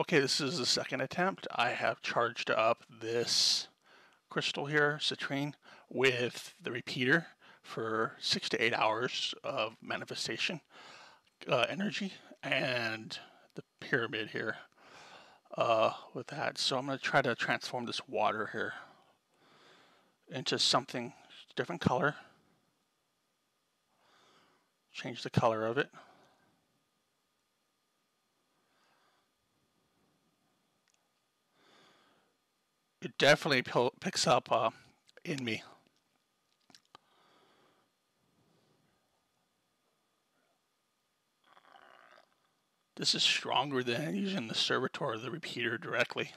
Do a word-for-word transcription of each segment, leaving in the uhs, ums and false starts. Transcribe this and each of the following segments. Okay, this is the second attempt. I have charged up this crystal here, citrine, with the repeater for six to eight hours of manifestation uh, energy, and the pyramid here uh, with that. So I'm going to try to transform this water here into something different color. Change the color of it. It definitely picks up uh, in me. This is stronger than using the servitor or the repeater directly.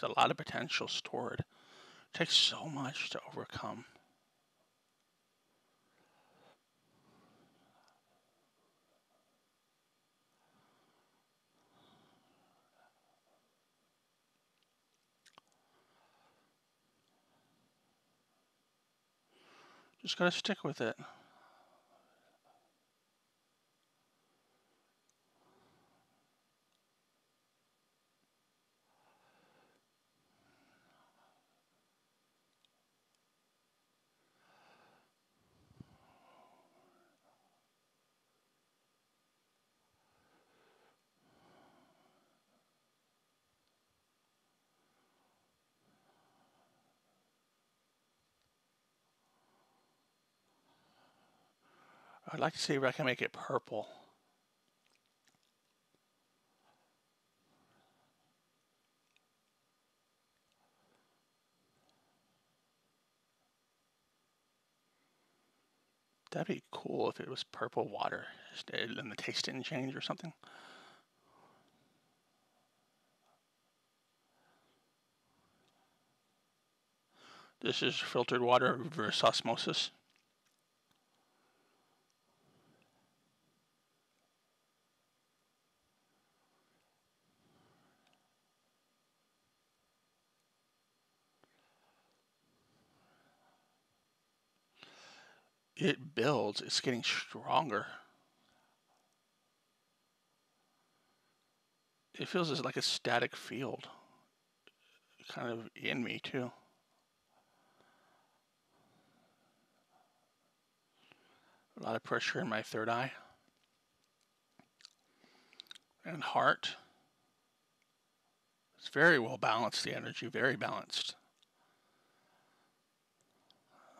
There's a lot of potential stored. It takes so much to overcome. Just gotta stick with it. I'd like to see if I can make it purple. That'd be cool if it was purple water and the taste didn't change or something. This is filtered water, reverse osmosis. It builds, it's getting stronger. It feels as like a static field, kind of in me too. A lot of pressure in my third eye and heart. It's very well balanced, the energy, very balanced.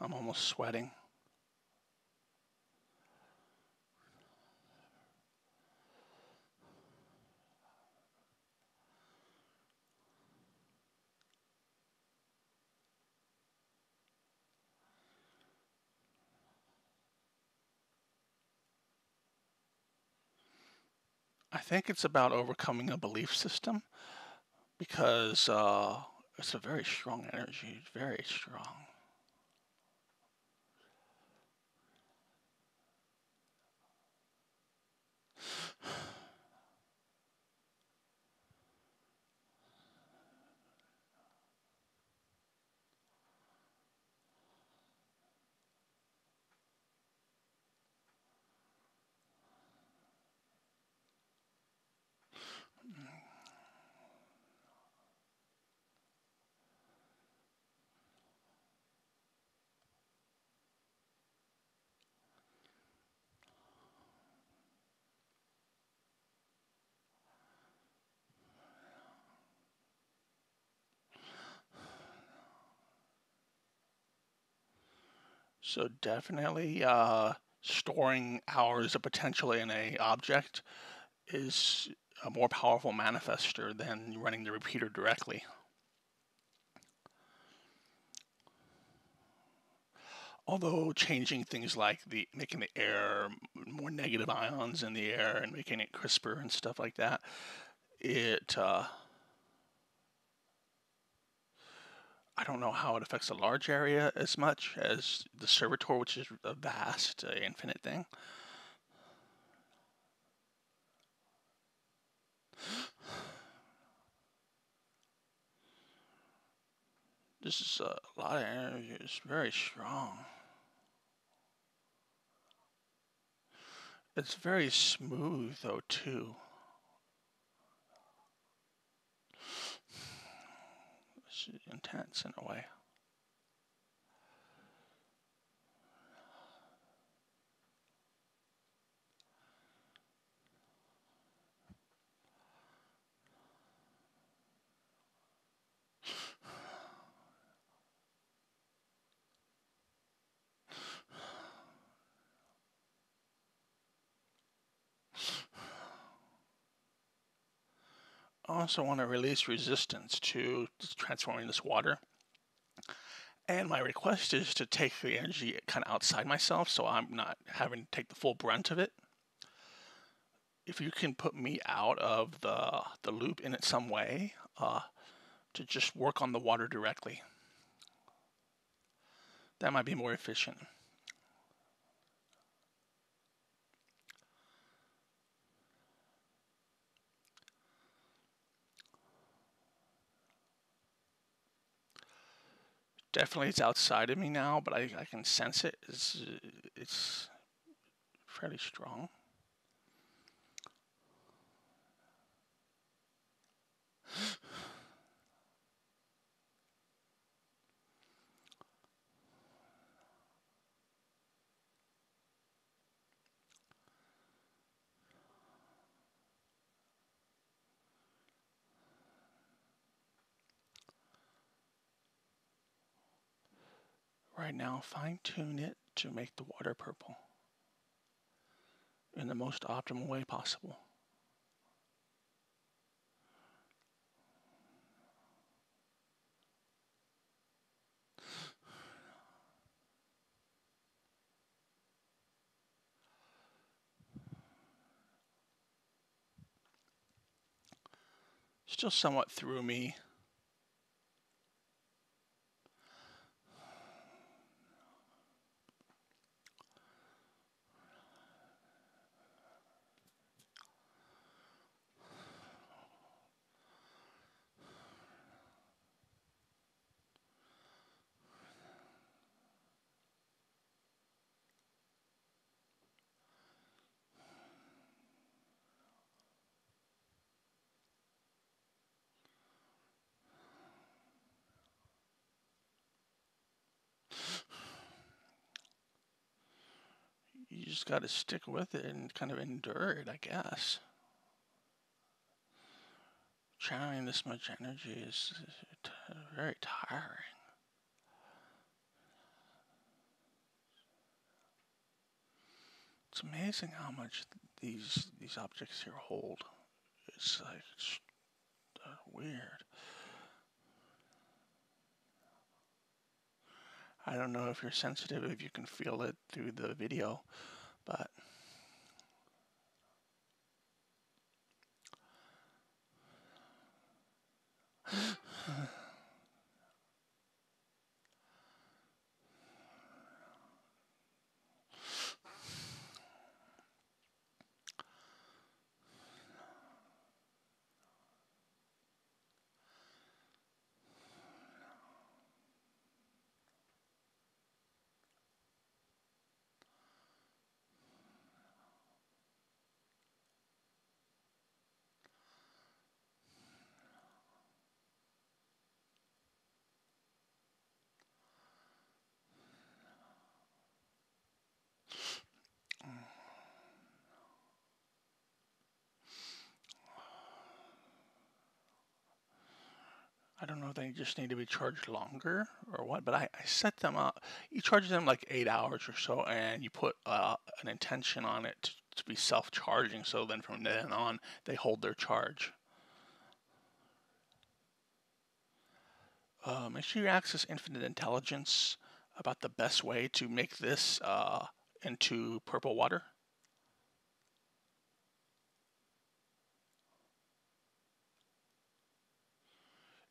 I'm almost sweating. I think it's about overcoming a belief system, because uh, it's a very strong energy, very strong. So definitely uh, storing hours of potential in a object is a more powerful manifester than running the repeater directly. Although changing things like the making the air more negative ions in the air and making it crisper and stuff like that, it uh, I don't know how it affects a large area as much as the servitor, which is a vast, uh, infinite thing. This is a lot of energy. It's very strong. It's very smooth, though, too. is intense in a way. I also want to release resistance to transforming this water. And my request is to take the energy kind of outside myself so I'm not having to take the full brunt of it. If you can put me out of the, the loop in it some way, uh, to just work on the water directly, that might be more efficient. Definitely it's outside of me now, but I, I can sense it. It's, it's fairly strong. Right now, fine-tune it to make the water purple in the most optimal way possible. Still somewhat through me. You just got to stick with it and kind of endure it, I guess. Channeling this much energy is t very tiring. It's amazing how much these these objects here hold. It's like it's weird. I don't know if you're sensitive, if you can feel it through the video, but I don't know if they just need to be charged longer or what, but I, I set them up. You charge them like eight hours or so, and you put uh, an intention on it to, to be self-charging, so then from then on, they hold their charge. Uh, make sure you access Infinite Intelligence about the best way to make this uh, into purple water.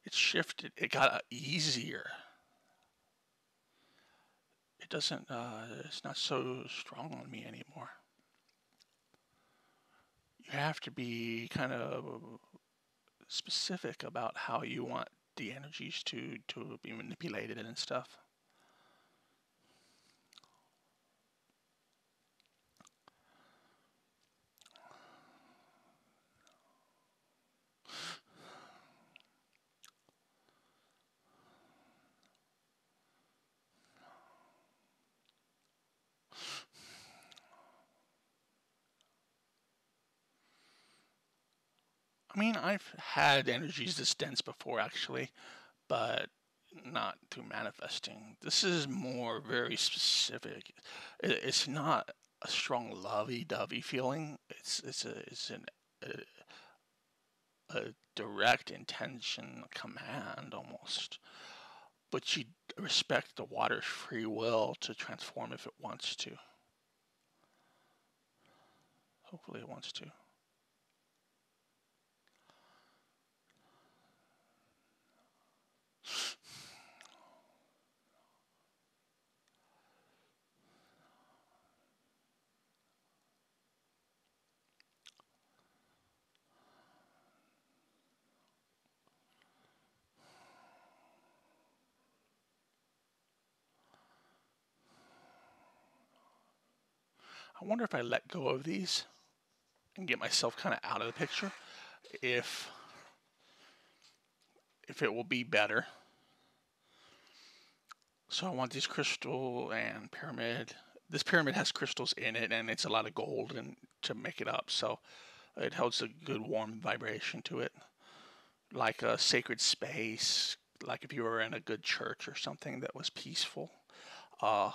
It shifted, it got easier. It doesn't, uh, it's not so strong on me anymore. You have to be kind of specific about how you want the energies to, to be manipulated and stuff. I mean, I've had energies this dense before, actually, but not through manifesting. This is more very specific. It's not a strong lovey-dovey feeling. It's it's a it's an a, a direct intention command almost, but you respect the water's free will to transform if it wants to. Hopefully, it wants to. I wonder if I let go of these and get myself kind of out of the picture, if if it will be better. So I want these crystal and pyramid. This pyramid has crystals in it, and it's a lot of gold and to make it up, so it holds a good warm vibration to it, like a sacred space, like if you were in a good church or something that was peaceful. Uh,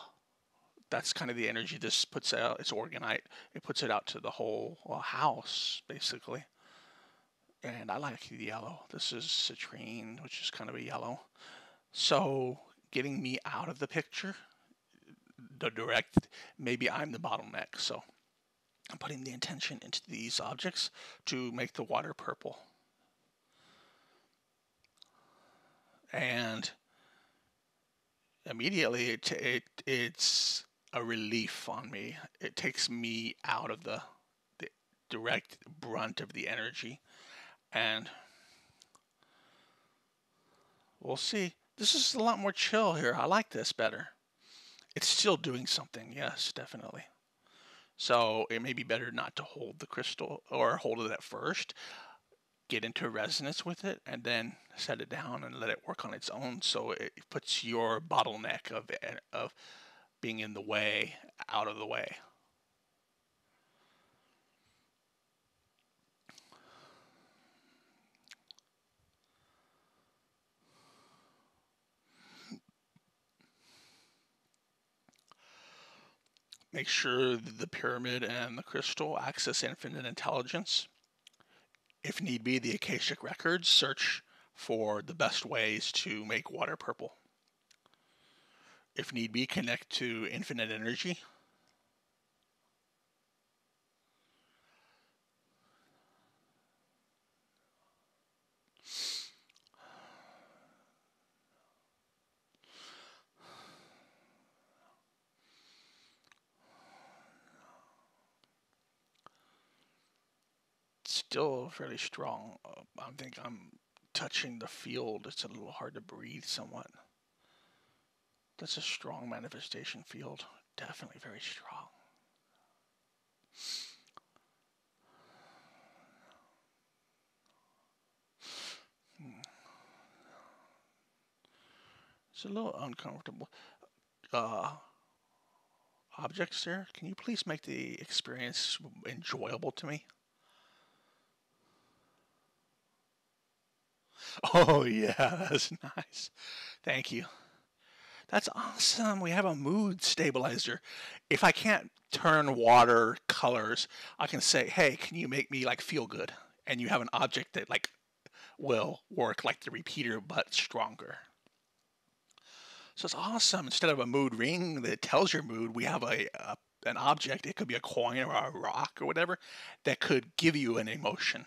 That's kind of the energy this puts out. It's orgonite. It puts it out to the whole uh, house, basically. And I like the yellow. This is citrine, which is kind of a yellow. So getting me out of the picture, the direct, maybe I'm the bottleneck. So I'm putting the intention into these objects to make the water purple. And immediately it, it it's... a relief on me. It takes me out of the, the direct brunt of the energy, and we'll see. This is a lot more chill here. I like this better. It's still doing something, yes, definitely. So it may be better not to hold the crystal or hold it at first, get into resonance with it, and then set it down and let it work on its own, so it puts your bottleneck of of being in the way, out of the way. Make sure that the pyramid and the crystal access infinite intelligence. If need be, the Akashic records, search for the best ways to make water purple. If need be, connect to infinite energy. Still fairly strong. I think I'm touching the field. It's a little hard to breathe somewhat. That's a strong manifestation field, definitely very strong. It's a little uncomfortable. Uh, objects there, can you please make the experience enjoyable to me? Oh yeah, that's nice. Thank you. That's awesome. We have a mood stabilizer. If I can't turn water colors, I can say, hey, can you make me like feel good? And you have an object that like will work like the repeater, but stronger. So it's awesome. Instead of a mood ring that tells your mood, we have a, a an object. It could be a coin or a rock or whatever that could give you an emotion.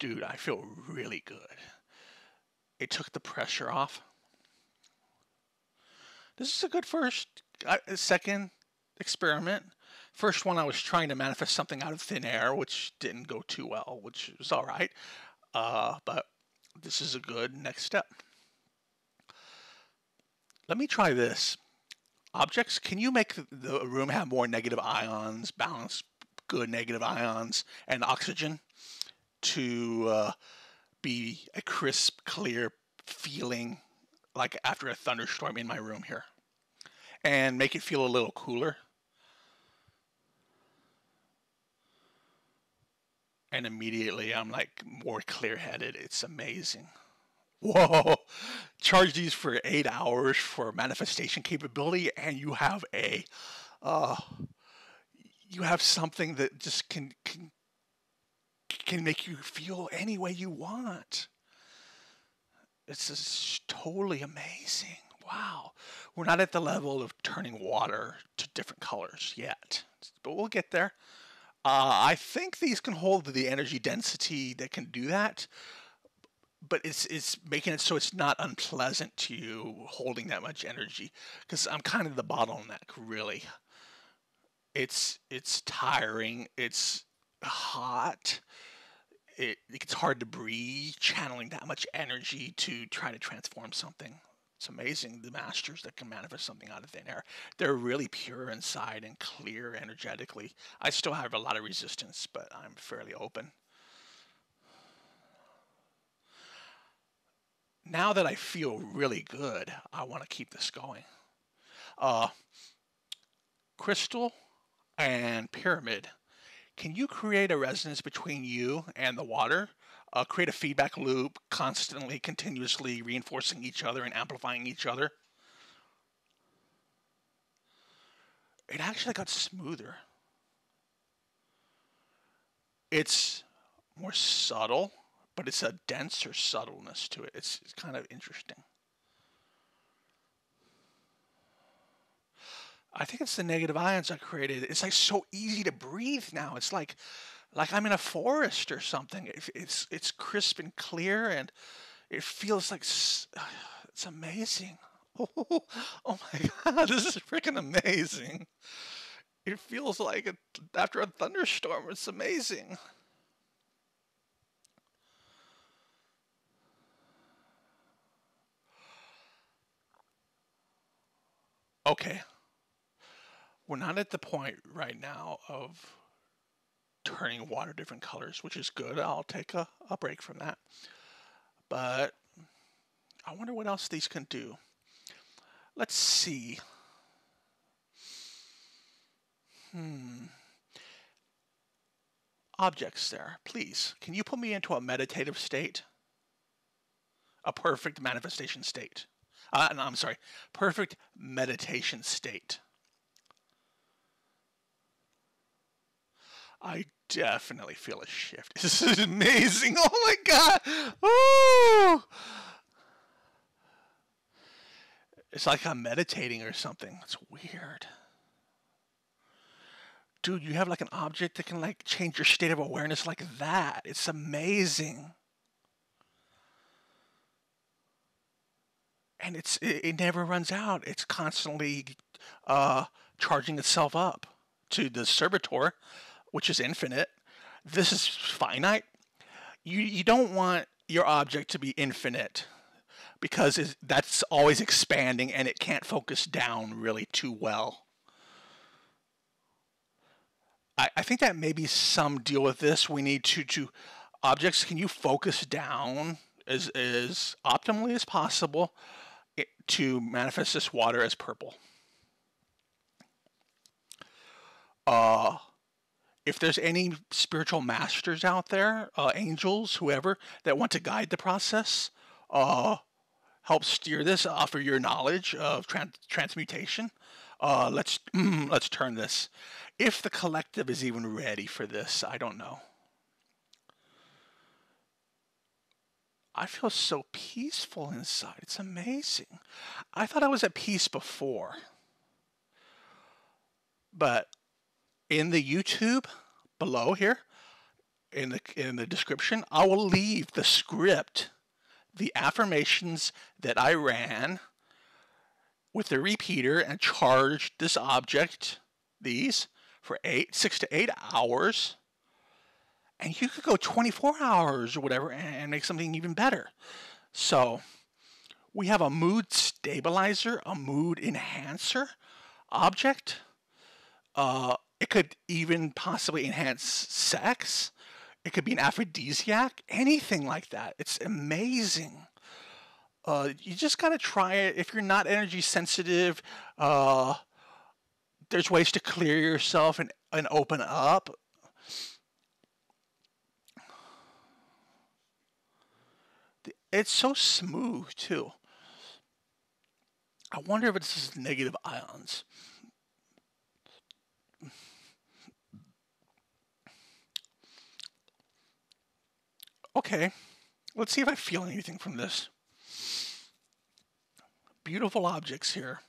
Dude, I feel really good. It took the pressure off. This is a good first, uh, second experiment. First one, I was trying to manifest something out of thin air, which didn't go too well, which was all right. Uh, but this is a good next step. Let me try this. Objects, can you make the room have more negative ions, balance good negative ions, and oxygen? To uh, be a crisp, clear feeling like after a thunderstorm in my room here, and make it feel a little cooler. And immediately I'm like more clear-headed. It's amazing. Whoa, charge these for eight hours for manifestation capability, and you have a, uh, you have something that just can, can, can make you feel any way you want. It's just totally amazing. Wow. We're not at the level of turning water to different colors yet, but we'll get there. Uh, I think these can hold the energy density that can do that, but it's it's making it so it's not unpleasant to you holding that much energy, because I'm kind of the bottleneck, really. It's it's tiring. It's hot. It, it's hard to breathe, channeling that much energy to try to transform something. It's amazing, the masters that can manifest something out of thin air. They're really pure inside and clear energetically. I still have a lot of resistance, but I'm fairly open. Now that I feel really good, I want to keep this going. Uh, crystal and pyramid. Can you create a resonance between you and the water? Uh, create a feedback loop, constantly, continuously reinforcing each other and amplifying each other. It actually got smoother. It's more subtle, but it's a denser subtleness to it. It's, it's kind of interesting. I think it's the negative ions I created. It's like so easy to breathe now. It's like... like I'm in a forest or something. It's it's crisp and clear, and it feels like it's amazing. Oh, oh my God, this is freaking amazing. It feels like it, after a thunderstorm. It's amazing. Okay. We're not at the point right now of turning water different colors, which is good. I'll take a, a break from that. But I wonder what else these can do. Let's see. Hmm. Objects there, please. Can you put me into a meditative state? A perfect manifestation state. Uh, no, I'm sorry. Perfect meditation state. I definitely feel a shift. This is amazing. Oh my God. Ooh. It's like I'm meditating or something. It's weird. Dude, you have like an object that can like change your state of awareness like that. It's amazing. And it's it, it never runs out. It's constantly uh, charging itself up to the servitor, which is infinite. This is finite. You, you don't want your object to be infinite, because it's, that's always expanding and it can't focus down really too well. I, I think that maybe some deal with this. We need to, to objects, can you focus down as, as optimally as possible it, to manifest this water as purple? Uh... If there's any spiritual masters out there, uh, angels, whoever, that want to guide the process, uh, help steer this, offer your knowledge of trans transmutation, uh, let's, let's turn this. If the collective is even ready for this, I don't know. I feel so peaceful inside. It's amazing. I thought I was at peace before, but... in the YouTube below here, in the in the description, I will leave the script, the affirmations that I ran with the repeater and charged this object, these, for eight, six to eight hours. And you could go twenty-four hours or whatever and, and make something even better. So we have a mood stabilizer, a mood enhancer object. Uh, It could even possibly enhance sex. It could be an aphrodisiac, anything like that. It's amazing. Uh, you just got to try it. If you're not energy sensitive, uh, there's ways to clear yourself and, and open up. It's so smooth too. I wonder if it's just negative ions. Okay, let's see if I feel anything from this. Beautiful objects here.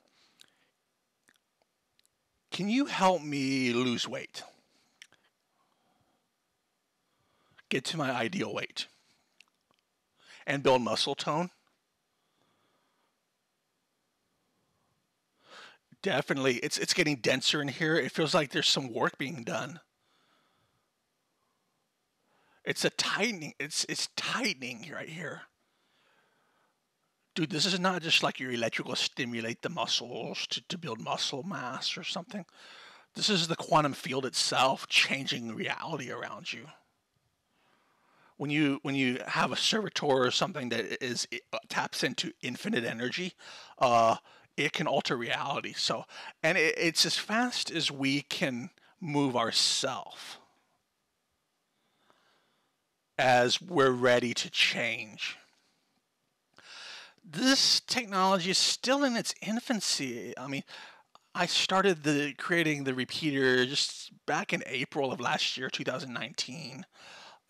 Can you help me lose weight? Get to my ideal weight. And build muscle tone? Definitely. It's, it's getting denser in here. It feels like there's some work being done. It's a tightening. It's, it's tightening right here. Dude, this is not just like your electrical stimulate the muscles to, to build muscle mass or something. This is the quantum field itself changing reality around you. When you, when you have a servitor or something that is it, uh, taps into infinite energy, uh, it can alter reality. So, and it, it's as fast as we can move ourselves as we're ready to change. This technology is still in its infancy. I mean, I started the creating the repeater just back in April of last year, two thousand nineteen.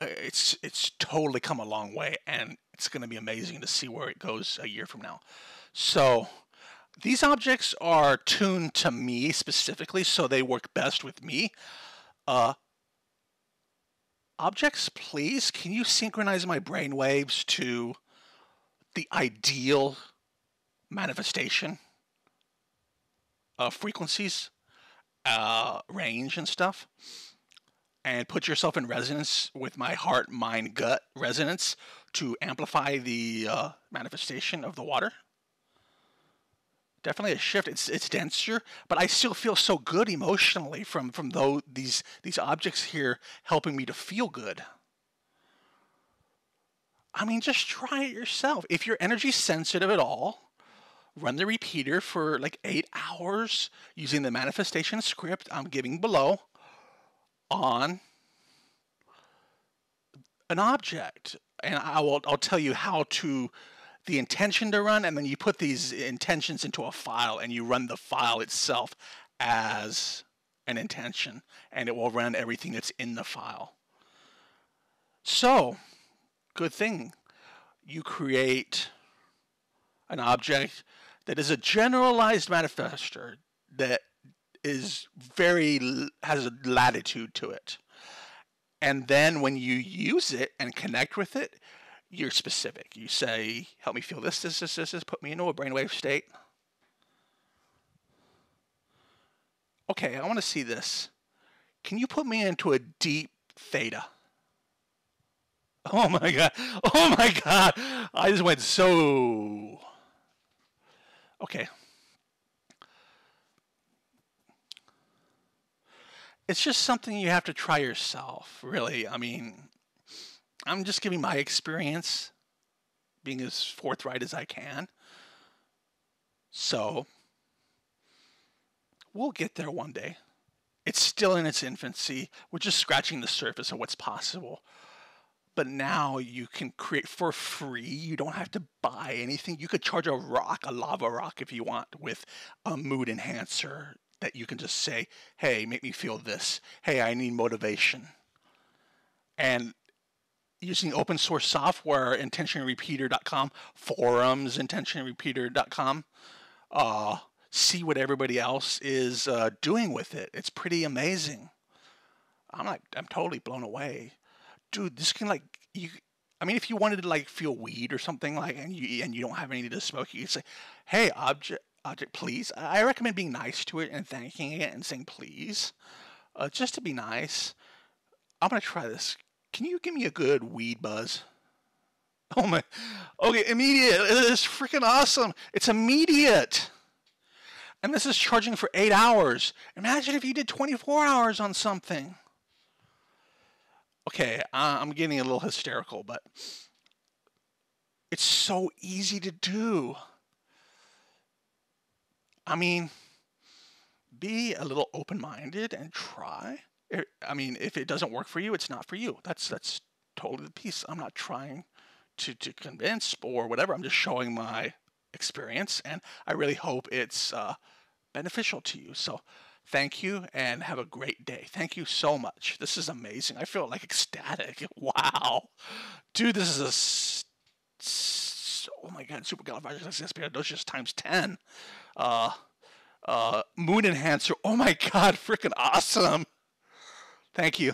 It's it's totally come a long way, and it's going to be amazing to see where it goes a year from now. So these objects are tuned to me specifically, so they work best with me. Uh, objects, please, can you synchronize my brain waves to the ideal manifestation of frequencies, uh, range and stuff, and put yourself in resonance with my heart, mind, gut resonance to amplify the uh, manifestation of the water? Definitely a shift. It's, it's denser, but I still feel so good emotionally from, from those, these, these objects here helping me to feel good. I mean, just try it yourself. If you're energy sensitive at all, run the repeater for like eight hours using the manifestation script I'm giving below on an object. And I will, I'll tell you how to, the intention to run, and then you put these intentions into a file and you run the file itself as an intention, and it will run everything that's in the file. So, good thing you create an object that is a generalized manifester that is very, has a latitude to it. And then when you use it and connect with it, you're specific. You say, help me feel this, this, this, this, this, put me into a brainwave state. Okay, I want to see this. Can you put me into a deep theta? Oh my God. Oh my God. I just went so... Okay. It's just something you have to try yourself, really. I mean, I'm just giving my experience, being as forthright as I can. So, we'll get there one day. It's still in its infancy. We're just scratching the surface of what's possible. But now you can create for free. You don't have to buy anything. You could charge a rock, a lava rock, if you want, with a mood enhancer that you can just say, hey, make me feel this. Hey, I need motivation. And using open source software, intention repeater dot com, forums, intention repeater dot com, uh, see what everybody else is uh, doing with it. It's pretty amazing. I'm like, I'm totally blown away. Dude, this can like you. I mean, if you wanted to like feel weed or something like, and you and you don't have any to smoke, you could say, "Hey, object, object, please." I recommend being nice to it and thanking it and saying please, uh, just to be nice. I'm gonna try this. Can you give me a good weed buzz? Oh my. Okay, immediate. It's freaking awesome. It's immediate. And this is charging for eight hours. Imagine if you did twenty-four hours on something. Okay, I'm getting a little hysterical, but it's so easy to do. I mean, be a little open-minded and try. I mean, if it doesn't work for you, it's not for you. That's that's totally the piece. I'm not trying to, to convince or whatever. I'm just showing my experience, and I really hope it's uh, beneficial to you. So thank you, and have a great day. Thank you so much. This is amazing. I feel like ecstatic. Wow. Dude, this is a... oh my god, supercalifragilisticexpialidocious times ten. Uh, uh, moon enhancer. Oh my god, freaking awesome. Thank you.